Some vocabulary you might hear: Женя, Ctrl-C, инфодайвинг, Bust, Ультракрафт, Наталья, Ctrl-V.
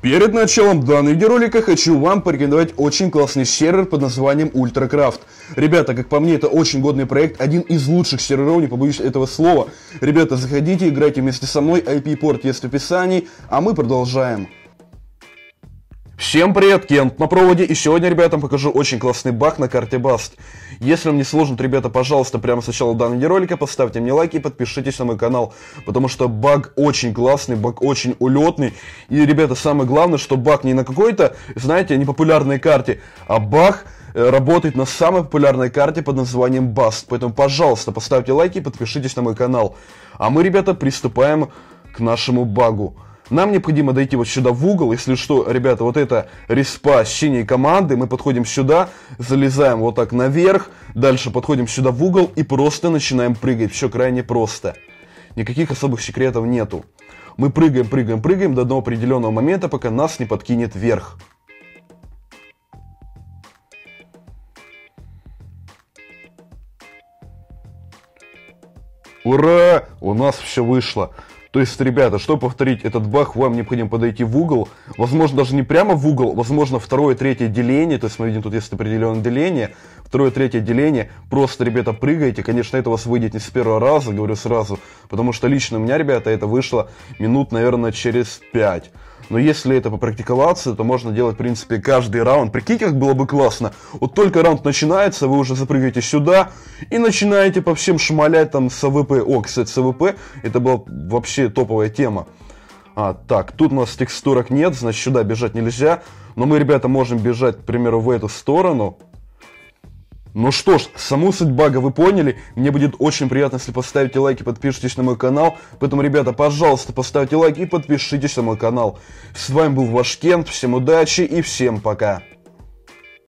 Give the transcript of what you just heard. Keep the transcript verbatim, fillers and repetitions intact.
Перед началом данного видеоролика хочу вам порекомендовать очень классный сервер под названием Ультракрафт. Ребята, как по мне, это очень годный проект, один из лучших серверов, не побоюсь этого слова. Ребята, заходите, играйте вместе со мной, ай пи порт есть в описании, а мы продолжаем. Всем привет, Кент на проводе, и сегодня, ребятам, покажу очень классный баг на карте Bust. Если вам не сложно, ребята, пожалуйста, прямо с начала данного видеоролика поставьте мне лайк и подпишитесь на мой канал, потому что баг очень классный, баг очень улетный, и, ребята, самое главное, что баг не на какой-то, знаете, непопулярной карте, а баг работает на самой популярной карте под названием Bust, поэтому, пожалуйста, поставьте лайки и подпишитесь на мой канал. А мы, ребята, приступаем к нашему багу. Нам необходимо дойти вот сюда в угол, если что, ребята, вот это респа синей команды, мы подходим сюда, залезаем вот так наверх, дальше подходим сюда в угол и просто начинаем прыгать, все крайне просто, никаких особых секретов нету. Мы прыгаем, прыгаем, прыгаем до одного определенного момента, пока нас не подкинет вверх. Ура! У нас все вышло. То есть, ребята, чтобы повторить этот баг, вам необходимо подойти в угол, возможно, даже не прямо в угол, возможно, второе, третье деление, то есть мы видим, тут есть определенное деление, второе, третье деление, просто, ребята, прыгайте, конечно, это у вас выйдет не с первого раза, говорю сразу, потому что лично у меня, ребята, это вышло минут, наверное, через пять. Но если это попрактиковаться, то можно делать, в принципе, каждый раунд. Прикиньте, как было бы классно. Вот только раунд начинается, вы уже запрыгаете сюда и начинаете по всем шмалять там эс вэ пэ. О, кстати, эс вэ пэ, это была вообще топовая тема. А, так, тут у нас текстурок нет, значит, сюда бежать нельзя. Но мы, ребята, можем бежать, к примеру, в эту сторону. Ну что ж, саму суть бага вы поняли, мне будет очень приятно, если поставите лайк и подпишитесь на мой канал, поэтому, ребята, пожалуйста, поставьте лайк и подпишитесь на мой канал. С вами был ваш Кент, всем удачи и всем пока.